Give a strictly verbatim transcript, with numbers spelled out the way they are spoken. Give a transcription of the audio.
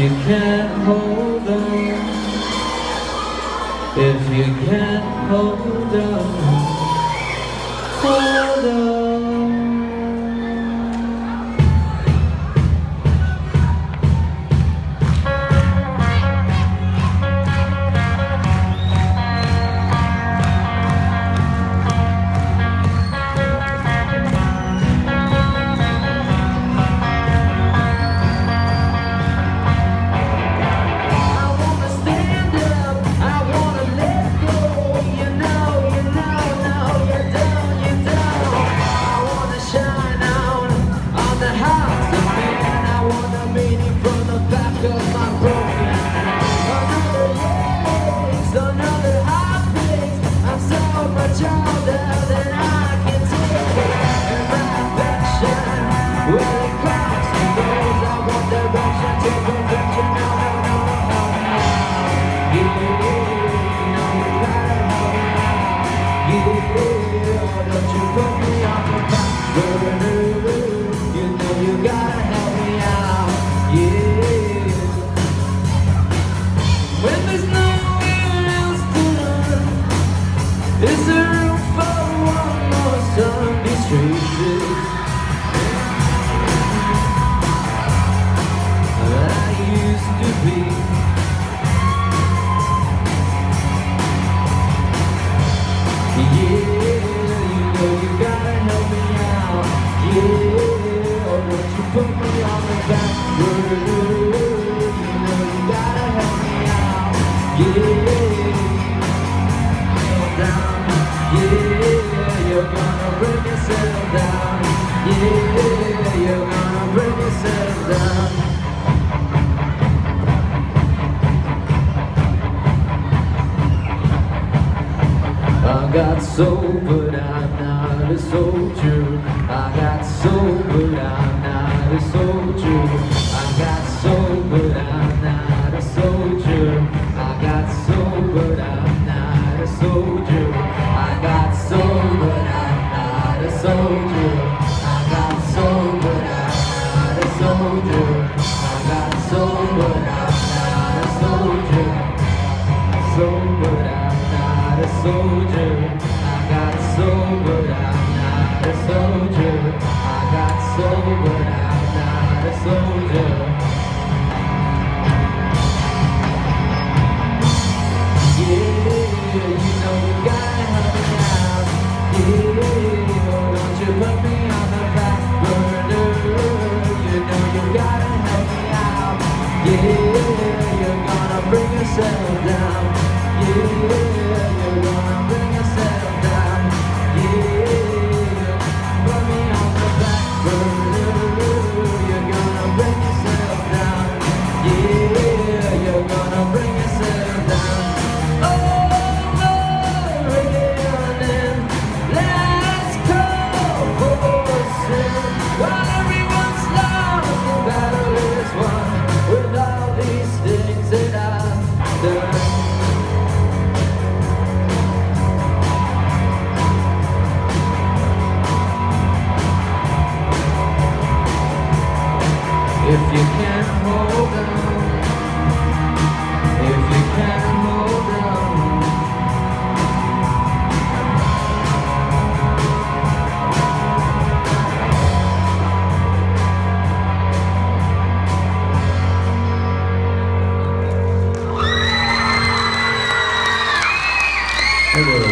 you can't hold on, if you can't hold on, hold hello.